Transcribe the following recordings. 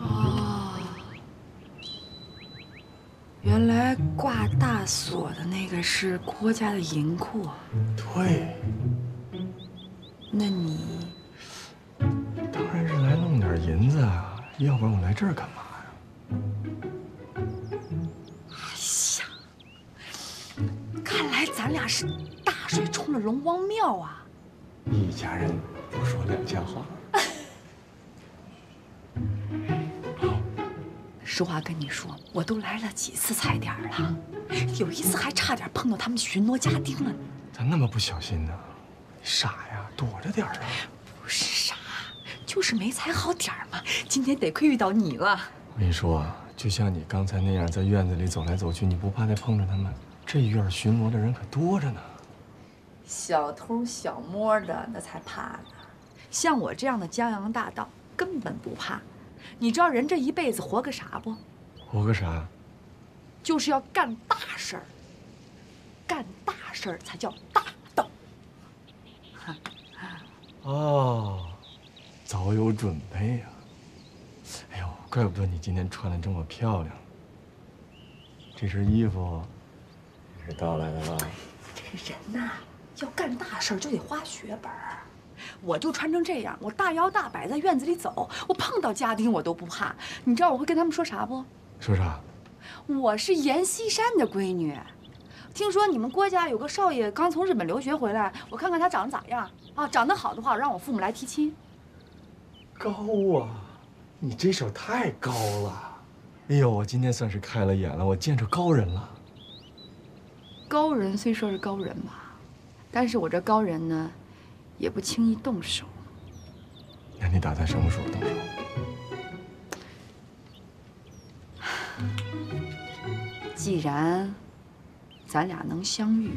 哦，原来挂大锁的那个是郭家的银库。对。那你当然是来弄点银子啊，要不然我来这儿干嘛？ 咱俩是大水冲了龙王庙啊！一家人不说两家话。实话跟你说，我都来了几次踩点了，有一次还差点碰到他们巡逻家丁了呢。咋那么不小心呢？傻呀，躲着点啊！不是傻，就是没踩好点嘛。今天得亏遇到你了。我跟你说，就像你刚才那样，在院子里走来走去，你不怕再碰着他们？ 这院巡逻的人可多着呢，小偷小摸的那才怕呢。像我这样的江洋大盗根本不怕。你知道人这一辈子活个啥不？活个啥？就是要干大事儿。干大事儿才叫大盗。哦，早有准备呀。哎呦，怪不得你今天穿得这么漂亮。这身衣服。 是盗来的吧？这人呐，要干大事就得花血本儿。我就穿成这样，我大摇大摆在院子里走，我碰到家丁我都不怕。你知道我会跟他们说啥不？说啥？我是阎锡山的闺女，听说你们郭家有个少爷刚从日本留学回来，我看看他长得咋样啊？长得好的话，让我父母来提亲。高啊！你这手太高了。哎呦，我今天算是开了眼了，我见着高人了。 高人虽说是高人吧，但是我这高人呢，也不轻易动手。那你打算什么时候动手？既然咱俩能相遇，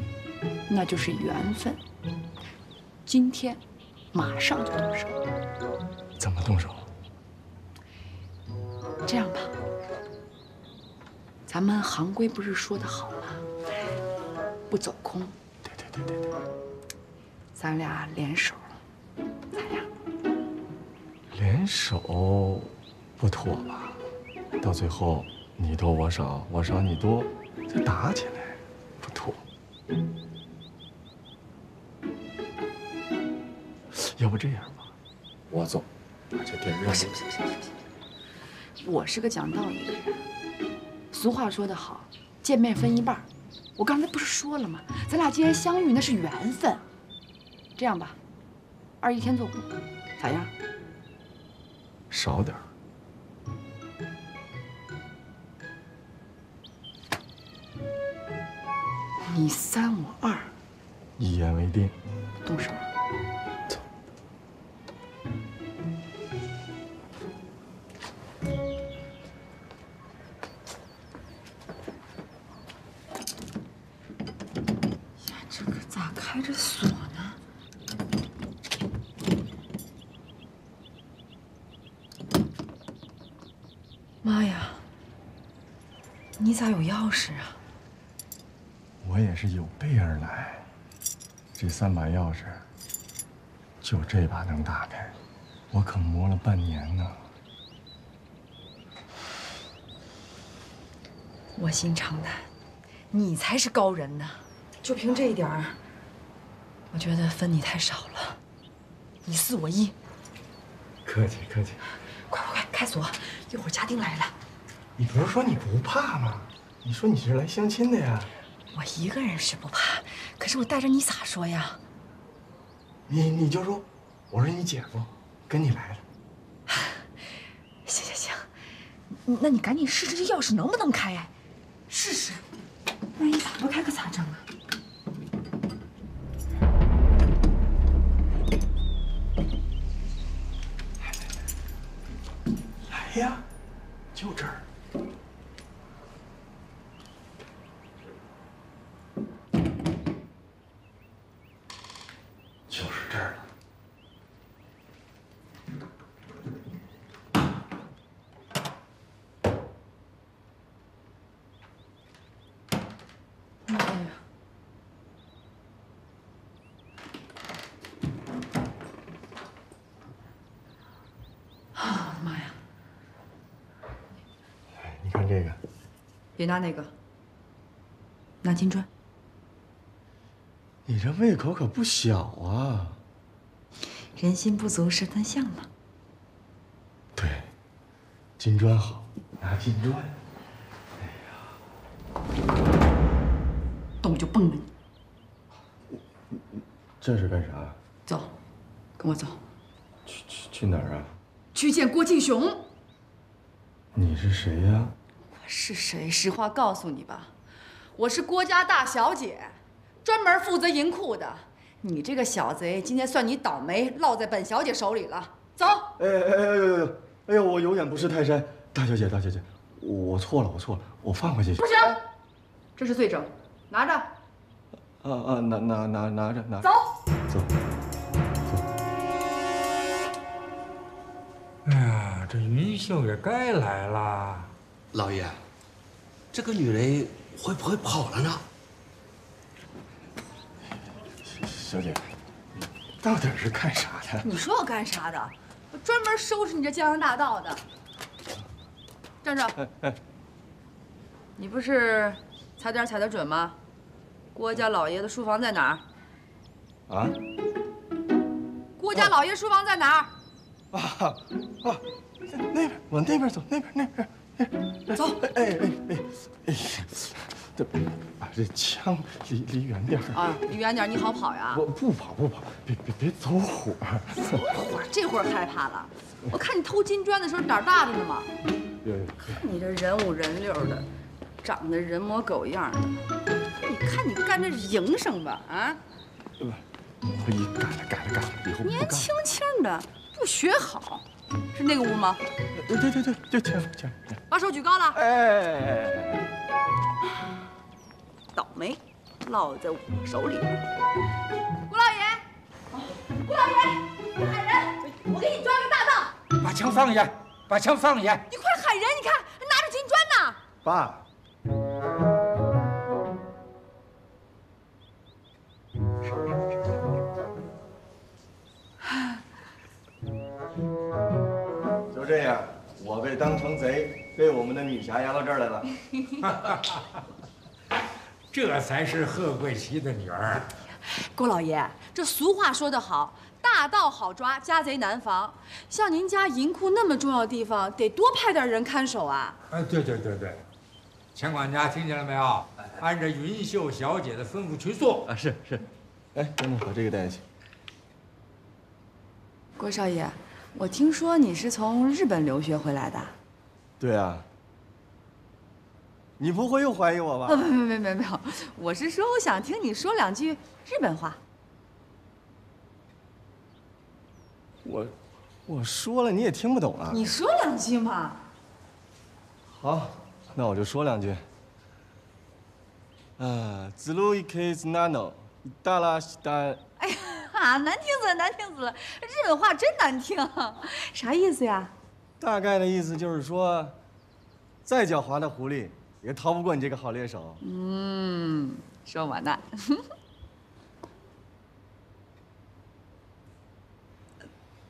那就是缘分。今天马上就动手。怎么动手？这样吧，咱们行规不是说得好吗？ 不走空，对对对对对，咱俩联手，咋样？联手不妥吧？到最后你多我少，我少你多，再打起来不妥。要不这样吧，我走，把这店扔了。不行不行不行不行！我是个讲道义的人，俗话说得好，见面分一半。 我刚才不是说了吗？咱俩既然相遇，那是缘分。这样吧，21天做工，咋样？少点儿。你三我二，一言为定。动手。 你咋有钥匙啊？我也是有备而来，这3把钥匙，就这把能打开，我可磨了半年呢。我心常叹，你才是高人呢！就凭这一点儿，我觉得分你太少了。你4我1。客气客气。快快快，开锁！一会儿家丁来了。 你不是说你不怕吗？你说你是来相亲的呀？我一个人是不怕，可是我带着你咋说呀？你就说，我是你姐夫，跟你来了。行行行，那你赶紧试试这钥匙能不能开呀？试试，万一打不开可咋整啊？ 啊！我的妈呀！拿这个，别拿那个，拿金砖。你这胃口可不小啊！人心不足蛇吞象嘛。对，金砖好，拿金砖。哎呀，动我就崩了你！这是干啥？走，跟我走。去哪儿啊？去见郭敬雄。 你是谁呀？我是谁？实话告诉你吧，我是郭家大小姐，专门负责银库的。你这个小贼，今天算你倒霉，落在本小姐手里了。走！哎呦，我有眼不识泰山，大小姐，我错了，我放回去。不行，这是罪证，拿着。拿着。走。哎呀。 这云秀也该来了，老爷，这个女人会不会跑了呢？小姐，你到底是干啥的？你说我干啥的？我专门收拾你这江洋大盗的。站住！哎，你不是踩点踩得准吗？郭家老爷的书房在哪儿？啊？郭家老爷书房在哪儿？啊！ 那边，往那边走，那边，走！哎，这把这枪离远点啊！离远点，你好跑呀！我不跑，别走火！走火，这会儿害怕了。我看你偷金砖的时候胆大着呢嘛。看你这人五人六的，长得人模狗样的，你看你干这营生吧啊！我一干了，以后年轻轻的不学好。 是那个屋吗？对，前面。把手举高了。哎，倒霉，落在我手里。郭老爷，郭老爷，喊人！我给你抓个大盗！把枪放下！你快喊人！你看，还拿着金砖呢。爸。 这样，我被当成贼，被我们的女侠押到这儿来了。这才是贺贵旗的女儿。郭老爷，这俗话说得好，大盗好抓，家贼难防。像您家银库那么重要的地方，得多派点人看守啊。对，钱管家听见了没有？按照云秀小姐的吩咐去做。啊，是。哎，等等，把这个带下去。郭少爷。 我听说你是从日本留学回来的，对啊。你不会又怀疑我吧？没有，我是说我想听你说两句日本话。我说了你也听不懂啊。你说两句嘛。好，那我就说两句。啊，ズルいけずなの、いたらした。哎呀。 啊，难听死了！日本话真难听，啥意思呀？大概的意思就是说，再狡猾的狐狸也逃不过你这个好猎手。嗯，说完了。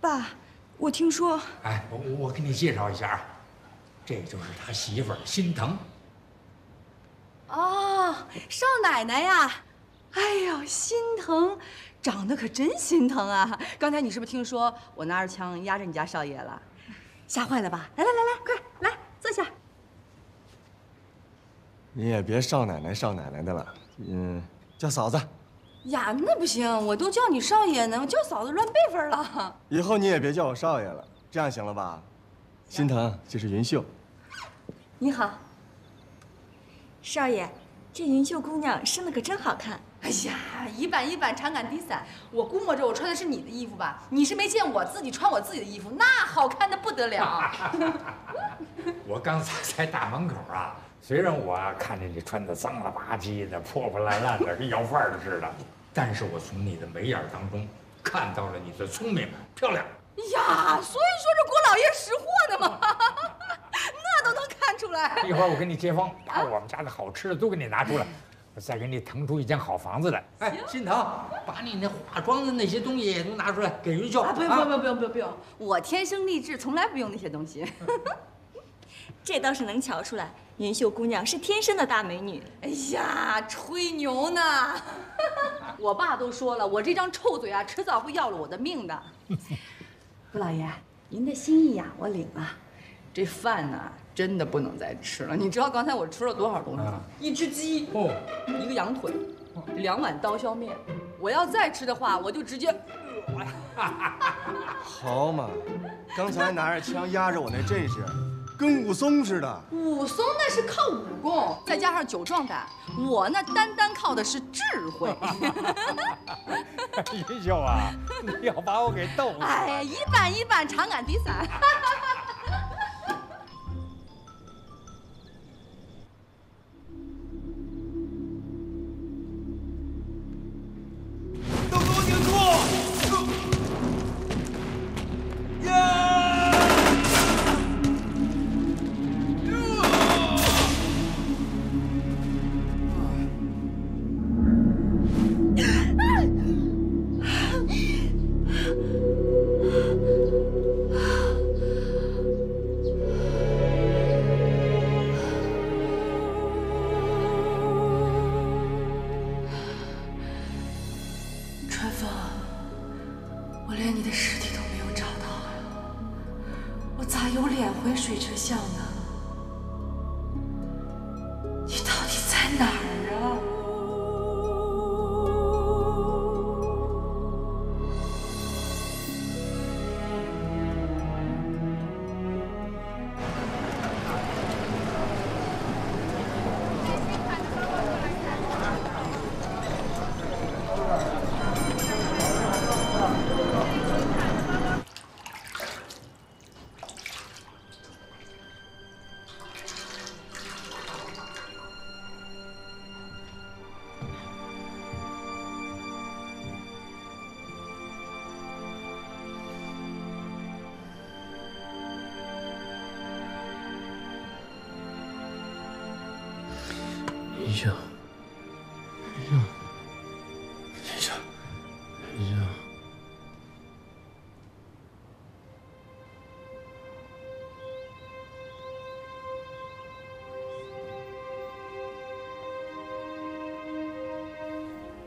爸，我听说……哎，我给你介绍一下啊，这就是他媳妇儿心疼。哦，少奶奶呀！哎呦，心疼。 长得可真心疼啊！刚才你是不是听说我拿着枪压着你家少爷了，吓坏了吧？来，快来坐下。你也别少奶奶的了，叫嫂子。呀，那不行，我都叫你少爷呢，我叫嫂子乱辈分了。以后你也别叫我少爷了，这样行了吧？心疼，这是云秀。你好，少爷，这云秀姑娘生得可真好看。 哎呀，一板长杆低伞，我估摸着我穿的是你的衣服吧？你是没见我自己穿我自己的衣服，那好看的不得了。我刚才在大门口啊，虽然我看见你穿的脏了吧唧的、破破烂烂的，跟要饭的似的，但是我从你的眉眼当中看到了你的聪明、漂亮。呀，所以说这郭老爷识货的嘛，那都能看出来。一会儿我给你接风，把我们家的好吃的都给你拿出来。 我再给你腾出一间好房子来。哎，心疼，把你那化妆的那些东西也都拿出来给云秀。不用，我天生丽质，从来不用那些东西。这倒是能瞧出来，云秀姑娘是天生的大美女。哎呀，吹牛呢！我爸都说了，我这张臭嘴啊，迟早会要了我的命的。顾老爷，您的心意呀，我领了。这饭呢，真的不能再吃了。你知道刚才我吃了多少东西吗？一只鸡，一个羊腿，2碗刀削面。我要再吃的话，我就直接。 好嘛，刚才拿着枪压着我那阵势，跟武松似的。武松那是靠武功，再加上酒壮胆，我那单单靠的是智慧。云秀啊，你要把我给逗死！哎呀，一半一半，长杆抵伞。都给我顶住！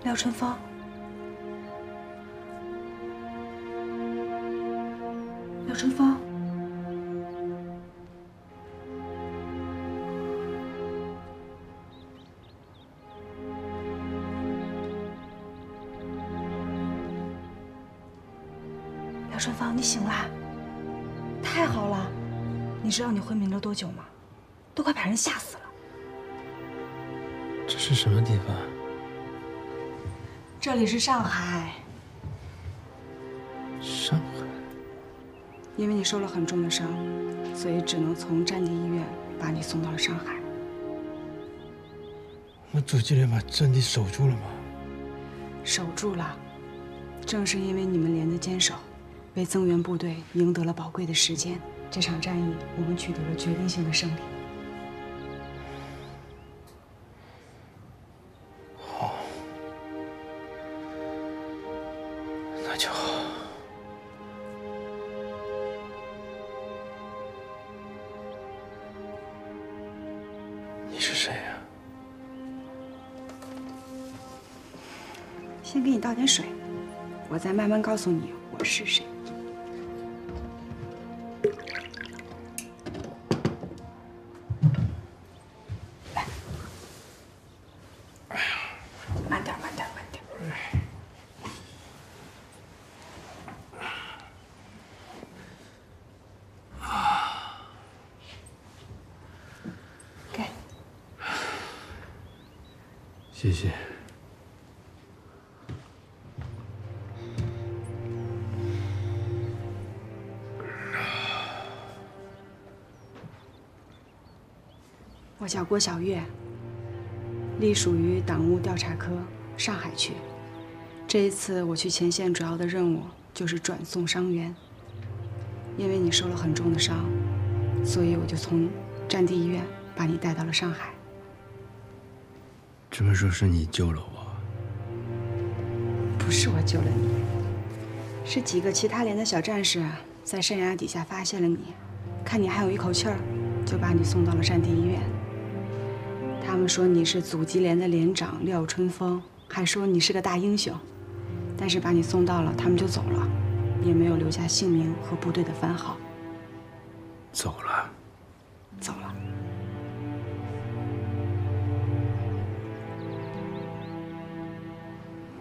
廖春芳，廖春芳，廖春芳，你醒了，太好了！你知道你昏迷了多久吗？都快把人吓死了。这是什么地方？ 这里是上海，上海。因为你受了很重的伤，所以只能从战地医院把你送到了上海。我走进来把战地守住了吗？守住了，正是因为你们连的坚守，为增援部队赢得了宝贵的时间。这场战役，我们取得了决定性的胜利。 倒点水，我再慢慢告诉你我是谁。来，慢点，慢点，慢点。给，谢谢。 我叫郭晓月，隶属于党务调查科上海区。这一次我去前线主要的任务就是转送伤员。因为你受了很重的伤，所以我就从战地医院把你带到了上海。这么说，是你救了我？不是我救了你，是几个其他连的小战士在山崖底下发现了你，看你还有一口气儿。就把你送到了山地医院。他们说你是阻击连的连长廖春风，还说你是个大英雄，但是把你送到了，他们就走了，也没有留下姓名和部队的番号。走了，走了。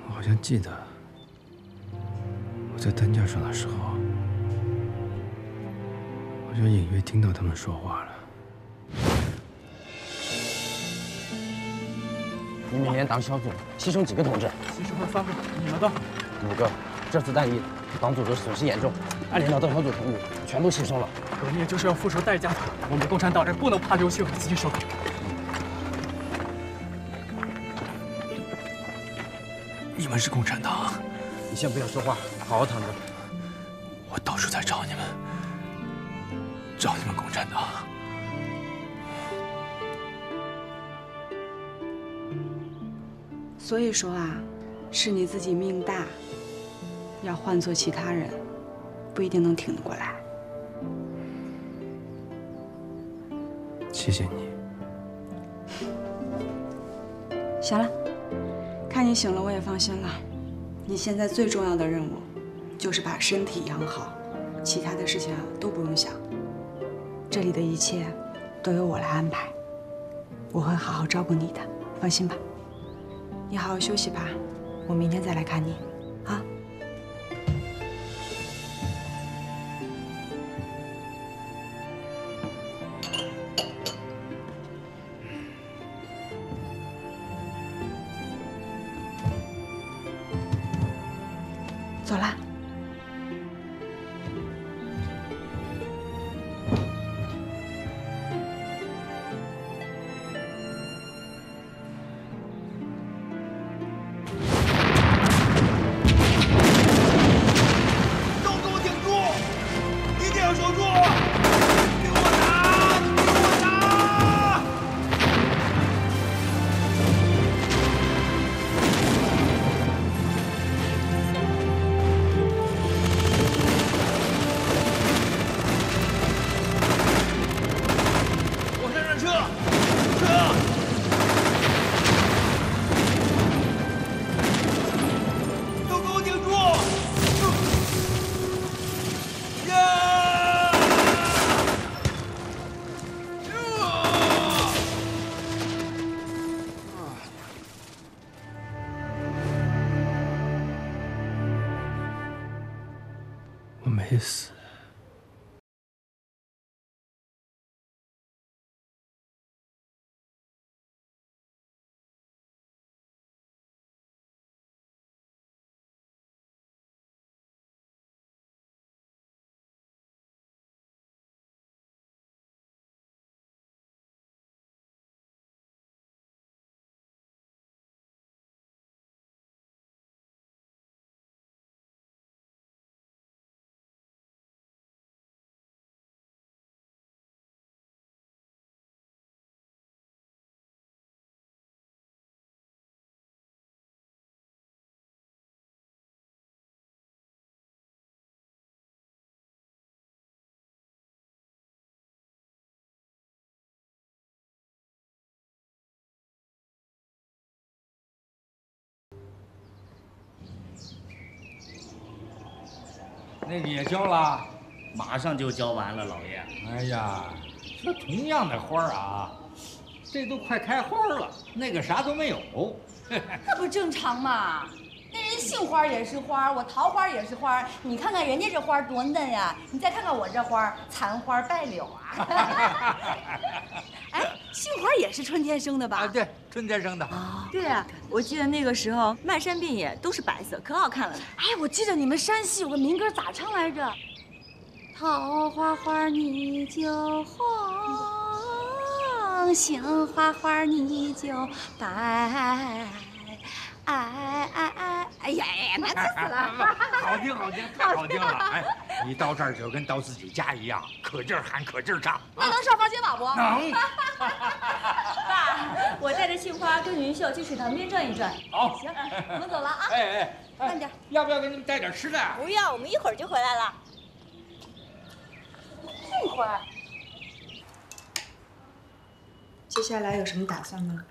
我好像记得，我在担架上的时候。 我就隐约听到他们说话了。你们连党小组牺牲几个同志？牺牲了3个，你们的5个。这次战役，党组织损失严重，按领导党小组同意，全部牺牲了。革命就是要付出代价的，我们共产党人不能怕流血和继续受苦。你们是共产党？你先不要说话，好好躺着。我到处在找你们。 找你们共产党！所以说啊，是你自己命大，要换做其他人，不一定能挺得过来。谢谢你。行了，看你醒了，我也放心了。你现在最重要的任务，就是把身体养好，其他的事情啊都不用想。 这里的一切都由我来安排，我会好好照顾你的，放心吧。你好好休息吧，我明天再来看你，啊。走啦。 没死。那个也交了，马上就交完了，老爷。哎呀，这同样的花啊，这都快开花了，那个啥都没有，那不正常吗？那人杏花也是花，我桃花也是花，你看看人家这花多嫩呀、啊，你再看看我这花，残花败柳啊。哎，杏花也是春天生的吧？啊，对，春天生的。啊，对啊，我记得那个时候漫山遍野都是白色，可好看了。哎，我记得你们山西有个民歌咋唱来着？桃花花你就红，杏花花你就白。哎呀，难死了！好听好听，太好听了！哎，你到这儿就跟到自己家一样，可劲儿喊，可劲儿唱。那能上房间不？能。爸，我带着杏花跟云秀去水塘边转一转。好，行，我们走了啊！哎，慢点。要不要给你们带点吃的？不要，我们一会儿就回来了。杏花，接下来有什么打算吗？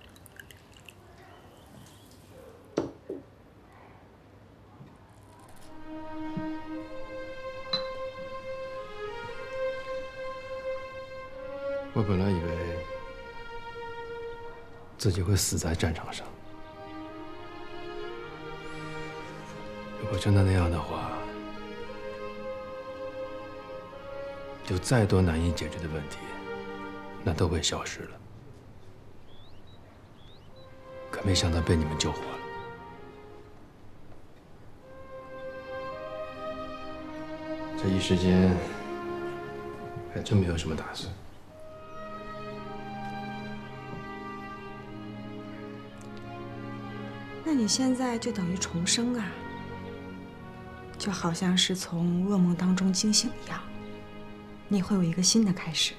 我本来以为自己会死在战场上，如果真的那样的话，有再多难以解决的问题，那都会消失了。 可没想到被你们救活了。这一时间还真没有什么打算。那你现在就等于重生啊，就好像是从噩梦当中惊醒一样，你会有一个新的开始。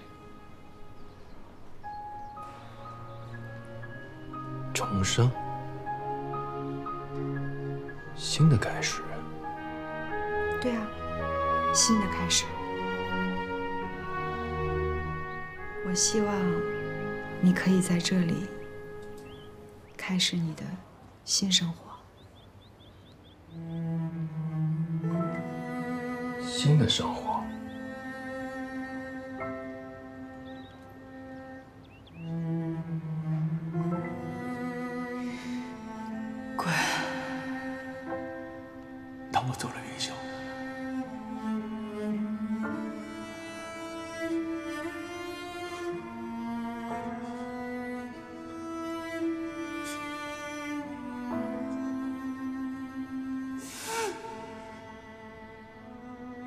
重生，新的开始。对啊，新的开始。我希望你可以在这里开始你的新生活。新的生活。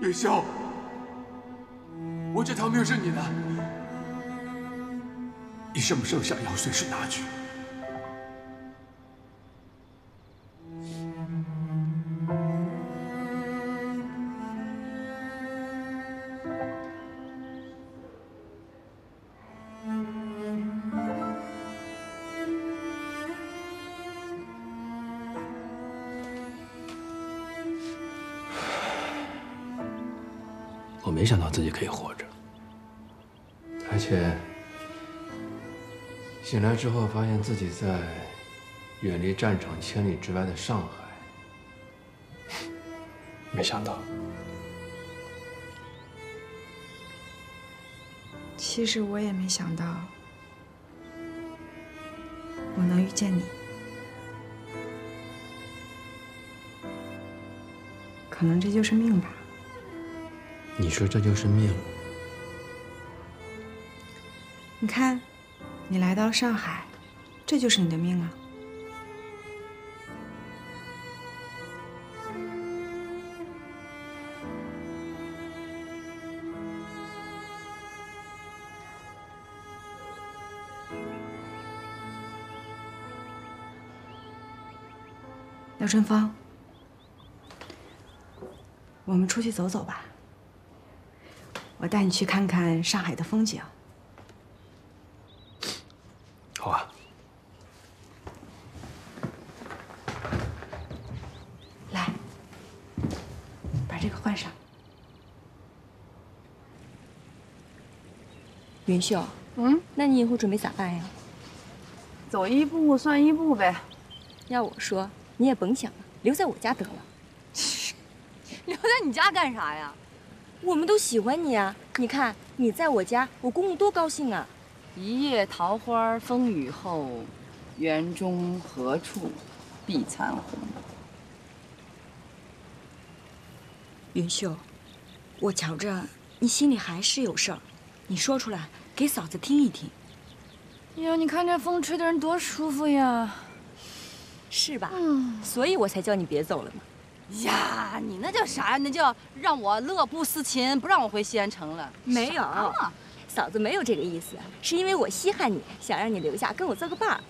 云霄，我这条命是你的，你什么时候想要随时拿去。我没想到自己可以活着，而且醒来之后发现自己在远离战场千里之外的上海。没想到，其实我也没想到我能遇见你，可能这就是命吧。 你说这就是命。你看，你来到上海，这就是你的命啊！廖春芳，我们出去走走吧。 我带你去看看上海的风景。好啊。来，把这个换上。云秀，那你以后准备咋办呀？走一步算一步呗。要我说，你也甭想了，留在我家得了。留在你家干啥呀？ 我们都喜欢你啊！你看你在我家，我公公多高兴啊！一夜桃花风雨后，园中何处避残红。云秀，我瞧着你心里还是有事儿，你说出来给嫂子听一听。哎呀，你看这风吹的人多舒服呀！是吧？所以我才叫你别走了嘛。 呀，你那叫啥呀？那叫让我乐不思亲，不让我回西安城了。没有，嫂子没有这个意思，是因为我稀罕你，想让你留下跟我做个伴儿。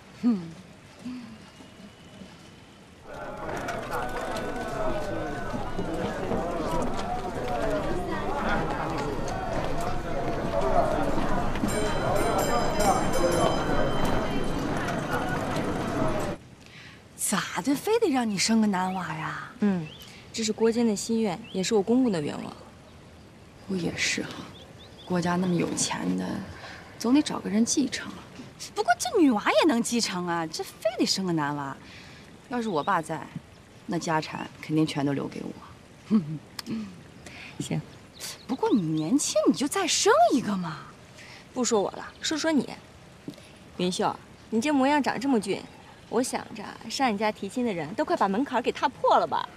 咋的，非得让你生个男娃呀？这是郭坚的心愿，也是我公公的愿望。不也是哈，郭家那么有钱的，总得找个人继承。不过这女娃也能继承啊，这非得生个男娃。要是我爸在，那家产肯定全都留给我。行，不过你年轻，你就再生一个嘛。不说我了，说说你，云秀，你这模样长这么俊，我想着上你家提亲的人都快把门槛给踏破了吧。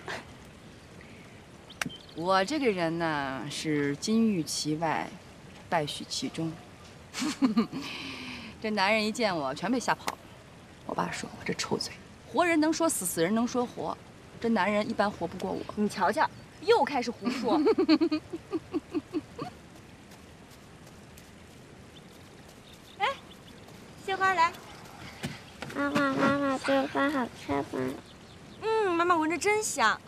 我这个人呢，是金玉其外，败絮其中。这男人一见我，全被吓跑了。我爸说我这臭嘴，活人能说死，死人能说活。这男人一般活不过我。你瞧瞧，又开始胡说。哎，杏花来。妈妈，妈妈，这个饭好吃吗？嗯，妈妈闻着真香。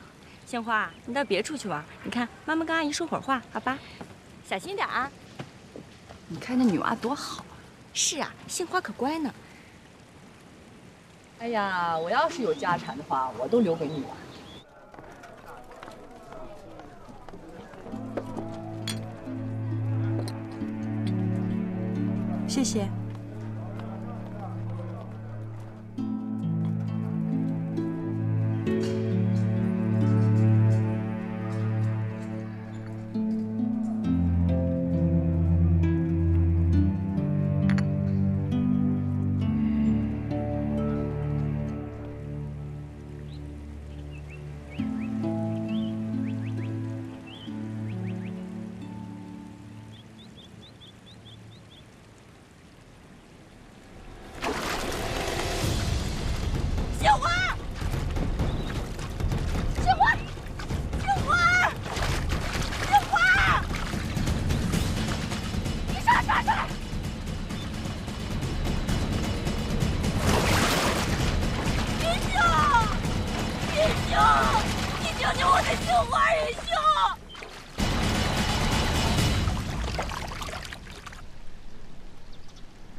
杏花，你到别处去玩，你看妈妈跟阿姨说会儿话，好吧？小心点啊！你看这女娃多好啊！是啊，杏花可乖呢。哎呀，我要是有家产的话，我都留给你了。 谢谢。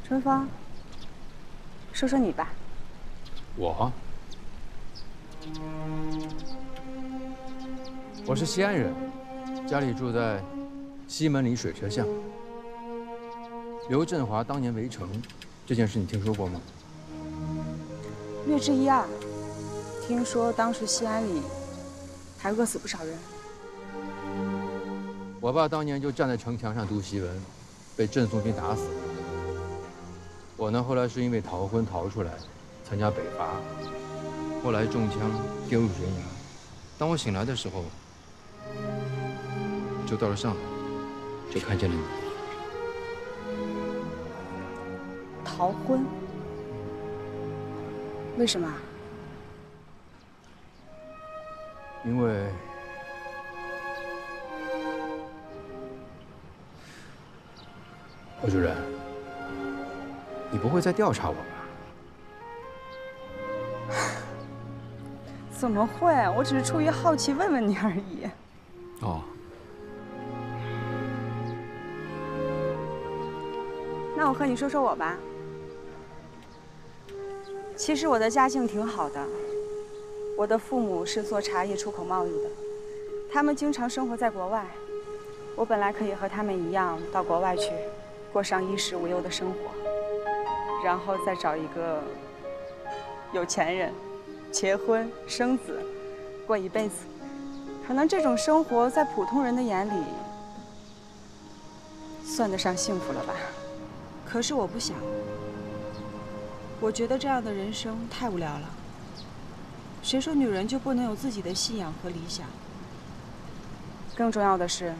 春芳，说说你吧。我是西安人，家里住在西门里水车巷。刘振华当年围城这件事，你听说过吗？略知一二。听说当时西安里还饿死不少人。我爸当年就站在城墙上读檄文，被郑宋军打死。 我呢，后来是因为逃婚逃出来，参加北伐，后来中枪跌入悬崖。当我醒来的时候，就到了上海，就看见了你。逃婚？为什么？因为侯主任。 你不会再调查我吧？怎么会？我只是出于好奇问问你而已。哦。那我和你说说我吧。其实我的家境挺好的，我的父母是做茶叶出口贸易的，他们经常生活在国外。我本来可以和他们一样到国外去，过上衣食无忧的生活。 然后再找一个有钱人，结婚生子，过一辈子。可能这种生活在普通人的眼里，算得上幸福了吧？可是我不想，我觉得这样的人生太无聊了。谁说女人就不能有自己的信仰和理想？更重要的是，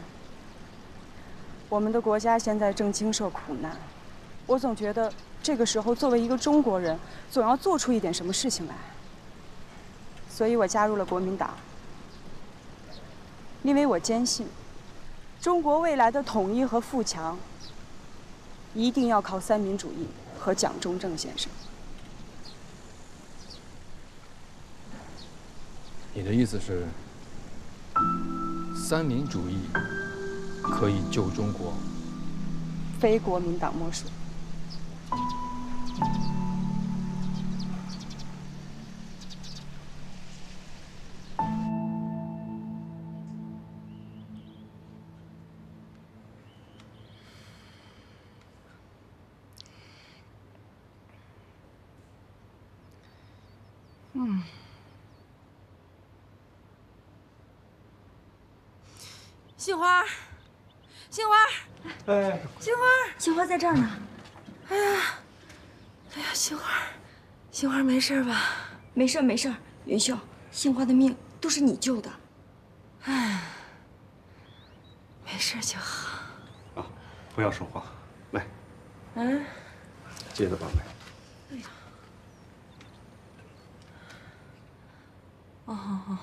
我们的国家现在正经受苦难，我总觉得。 这个时候，作为一个中国人，总要做出一点什么事情来。所以我加入了国民党，因为我坚信，中国未来的统一和富强，一定要靠三民主义和蒋中正先生。你的意思是，三民主义可以救中国，非国民党莫属。杏花，杏花，哎，杏花，杏花在这儿呢。哎呀，哎呀，杏花，杏花没事吧？没事没事，云秀，杏花的命都是你救的。哎，没事就好。啊，不要说话，来。嗯。接着吧，来。哎呀。 哦，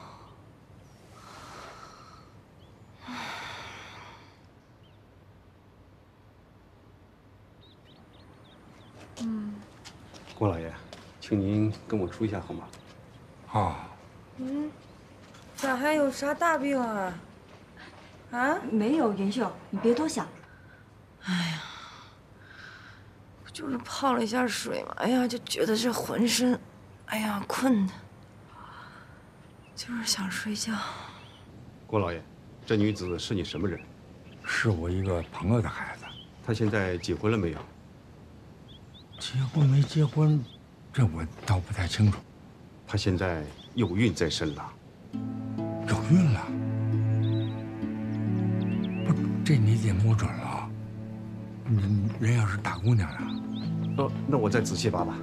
嗯，郭老爷，请您跟我出一下好吗？啊，嗯，咋还有啥大病啊？啊，没有，云秀，你别多想。哎呀，不就是泡了一下水嘛，哎呀，就觉得这浑身，哎呀，困的。 就是想睡觉。郭老爷，这女子是你什么人？是我一个朋友的孩子。她现在结婚了没有？结婚没结婚，这我倒不太清楚。她现在有孕在身了。有孕了？不，这你得摸准了。人要是大姑娘了，哦，那我再仔细把把。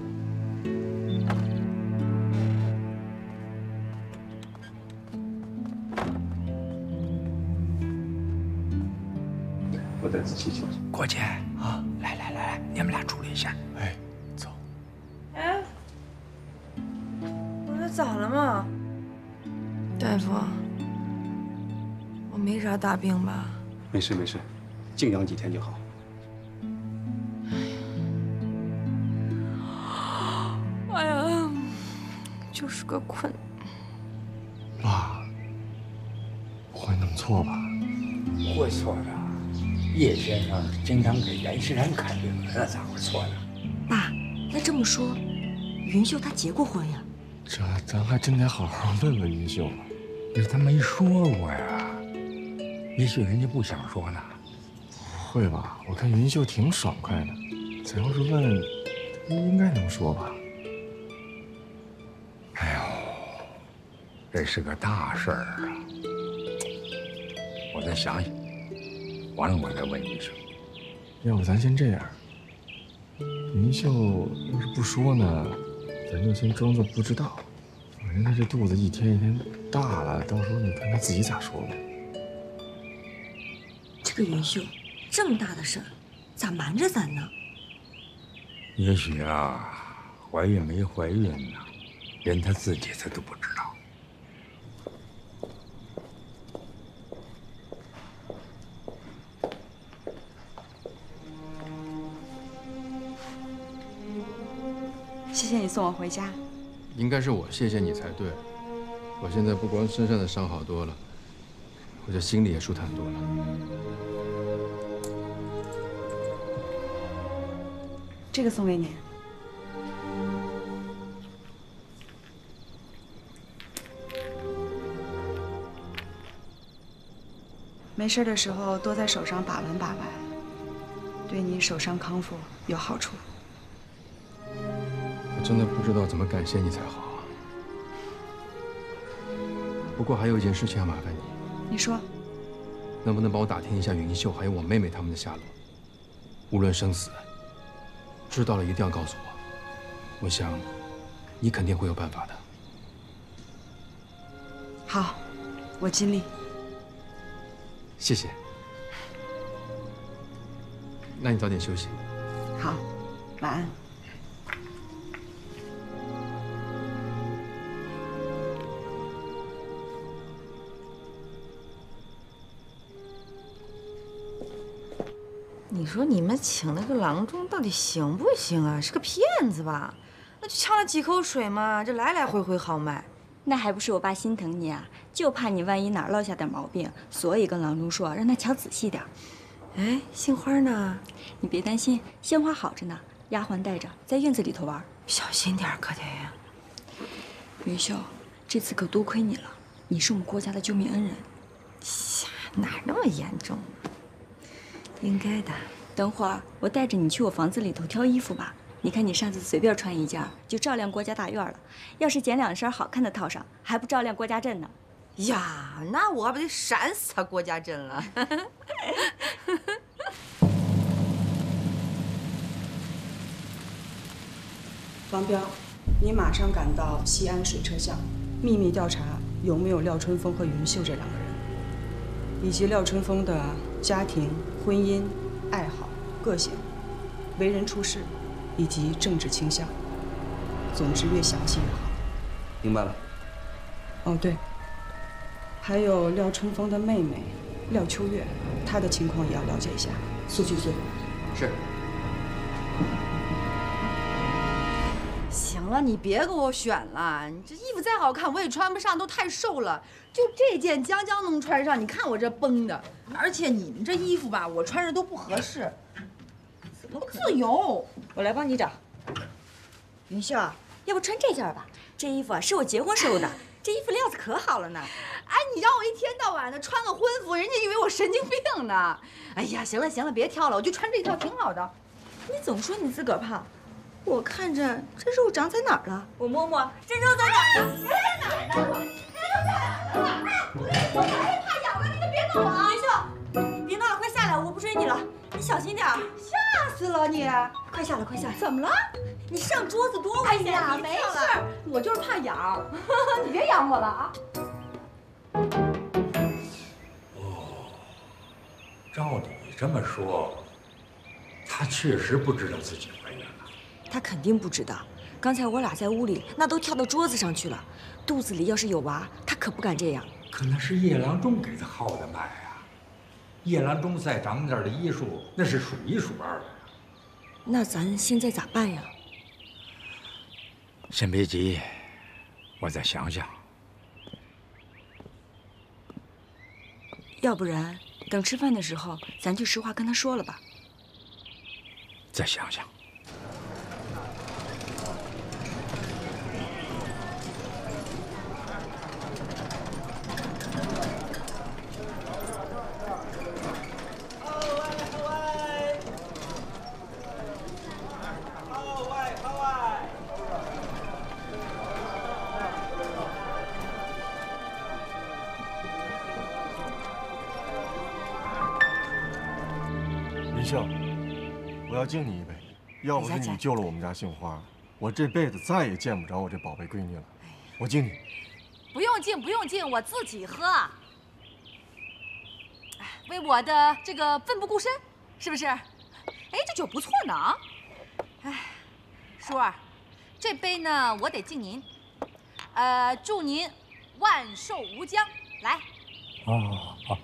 再仔细瞧瞧。郭姐啊，来来来来，你们俩处理一下。哎，走。哎，我说咋了嘛？大夫，我没啥大病吧？没事没事，静养几天就好。哎呀，就是个困。妈，不会弄错吧？不会错的。 叶先生经常给袁世兰看病，那咋会错呢？爸，那这么说，云秀她结过婚呀？这咱还真得好好问问云秀了。可是她没说过呀，也许人家不想说呢。不会吧？我看云秀挺爽快的，咱要是问，应该能说吧？哎呦，这是个大事儿啊！我再想想。 完了，我再问一声。要不咱先这样，云秀要是不说呢，咱就先装作不知道。反正她这肚子一天一天大了，到时候你看她自己咋说吧。这个云秀这么大的事儿，咋瞒着咱呢？也许啊，怀孕没怀孕呢，连她自己她都不知道。 谢谢你送我回家，应该是我谢谢你才对。我现在不光身上的伤好多了，我这心里也舒坦多了。这个送给你。没事的时候多在手上把玩把玩，对你手伤康复有好处。 真的不知道怎么感谢你才好、啊。不过还有一件事情要麻烦你。你说，能不能帮我打听一下云秀还有我妹妹他们的下落？无论生死，知道了一定要告诉我。我想，你肯定会有办法的。好，我尽力。谢谢。那你早点休息。好，晚安。 你说你们请那个郎中到底行不行啊？是个骗子吧？那就呛了几口水嘛，这来来回回豪迈。那还不是我爸心疼你啊，就怕你万一哪落下点毛病，所以跟郎中说让他瞧仔细点。哎，杏花呢？你别担心，杏花好着呢，丫鬟带着在院子里头玩。小心点可得呀。云秀，这次可多亏你了，你是我们郭家的救命恩人。哪那么严重？ 应该的。等会儿我带着你去我房子里头挑衣服吧，你看你上次随便穿一件，就照亮国家大院了。要是捡两身好看的套上，还不照亮国家阵呢？呀，那我不得闪死他国家阵了！王彪，你马上赶到西安水车巷，秘密调查有没有廖春风和云秀这两个人，以及廖春风的家庭、婚姻、爱好、个性、为人处事。 以及政治倾向，总之越详细越好。明白了。哦，对，还有廖春风的妹妹廖秋月，她的情况也要了解一下。速去速。是。行了，你别给我选了，你这衣服再好看我也穿不上，都太瘦了。就这件将将能穿上，你看我这绷的，而且你们这衣服吧，我穿着都不合适。 不自由，我来帮你找。云秀，要不穿这件吧？这衣服啊，是我结婚时候的，这衣服料子可好了呢。哎，你让我一天到晚的穿个婚服，人家以为我神经病呢。哎呀，行了行了，别挑了，我就穿这套挺好的。你总说你自个儿胖，我看着这肉长在哪儿了？我摸摸，这肉在哪儿呢？这肉在哪儿呢？这肉在哪儿呢？哎，我哎怕痒了，你可别弄我啊！云秀，别闹了，快下来，我不追你了，你小心点儿。 吓死了你！快下来，快下来！怎么了？你上桌子多危险！哎呀，没事儿，我就是怕痒。你别痒我了啊！哦，照你这么说，他确实不知道自己怀孕了。他肯定不知道。刚才我俩在屋里，那都跳到桌子上去了。肚子里要是有娃，他可不敢这样。可那是叶郎中给他号的脉啊。 叶郎中在咱们这儿的医术，那是数一数二的呀。那咱现在咋办呀？先别急，我再想想。要不然等吃饭的时候，咱就实话跟他说了吧。再想想。我要敬你一杯，要不是你救了我们家杏花，我这辈子再也见不着我这宝贝闺女了。我敬你。不用敬，不用敬，我自己喝。哎，为我的这个奋不顾身，是不是？哎，这酒不错呢啊。哎，叔儿，这杯呢我得敬您，祝您万寿无疆。来。哦，好。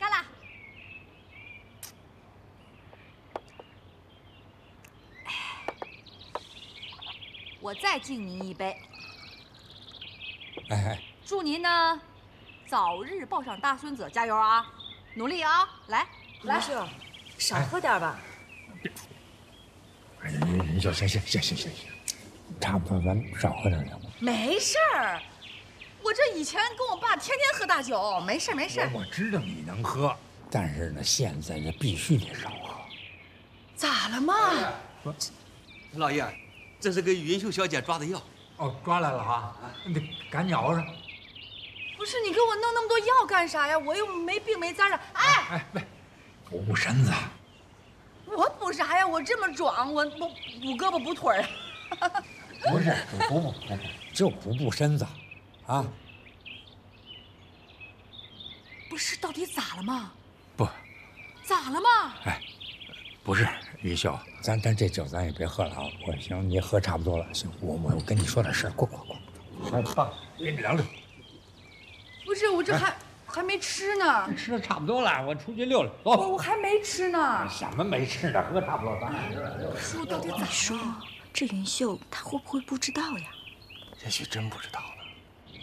干了。 我再敬您一杯，哎，祝您呢早日抱上大孙子，加油啊，努力啊！来，来，云秀，少喝点吧。哎，云秀，行，差不多，咱少喝点行吗？没事儿，我这以前跟我爸天天喝大酒，没事。我知道你能喝，但是呢，现在呢必须得少喝。咋了嘛？老爷。 这是给云秀小姐抓的药，哦，抓来了哈，你赶紧熬上。不是你给我弄那么多药干啥呀？我又没病没灾的。哎哎，喂，补补身子。我补啥呀？我这么壮，我补胳膊补腿儿。不是，补，就补身子，啊。不是，到底咋了嘛？不，咋了嘛？哎，不是。 云秀，咱这酒咱也别喝了啊！我行，你也喝差不多了。行，我跟你说点事儿，快！来，爸，给你聊聊。不是，我这还没吃呢。吃的差不多了，我出去溜溜。走。我还没吃呢。什么没吃呢？喝差不多了。叔到底咋说？这云秀她会不会不知道呀？也许真不知道呢。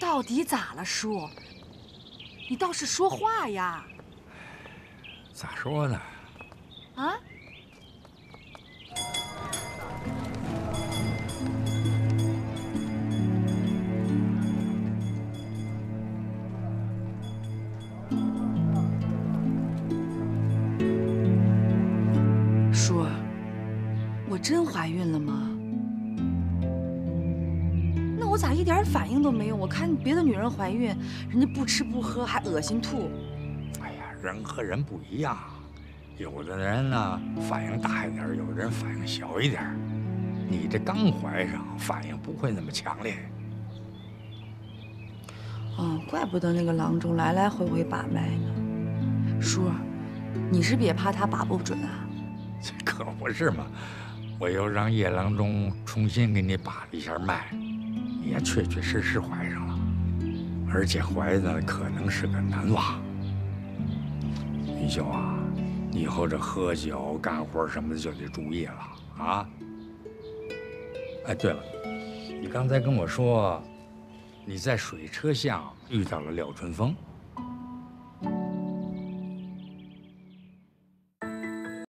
到底咋了，叔？你倒是说话呀！咋说呢？ 啊！叔，我真怀孕了吗？那我咋一点反应都没有？我看别的女人怀孕，人家不吃不喝还恶心吐。哎呀，人和人不一样，有的人呢反应大一点，有的人反应小一点。你这刚怀上，反应不会那么强烈。 嗯，怪不得那个郎中来来回回把脉呢。叔，你是不是也怕他把不准啊？这可不是嘛，我又让叶郎中重新给你把了一下脉，你也确确实实怀上了，而且怀的可能是个男娃。云秀啊，以后这喝酒、干活什么的就得注意了啊！哎，对了，你刚才跟我说。 你在水车巷遇到了廖春风，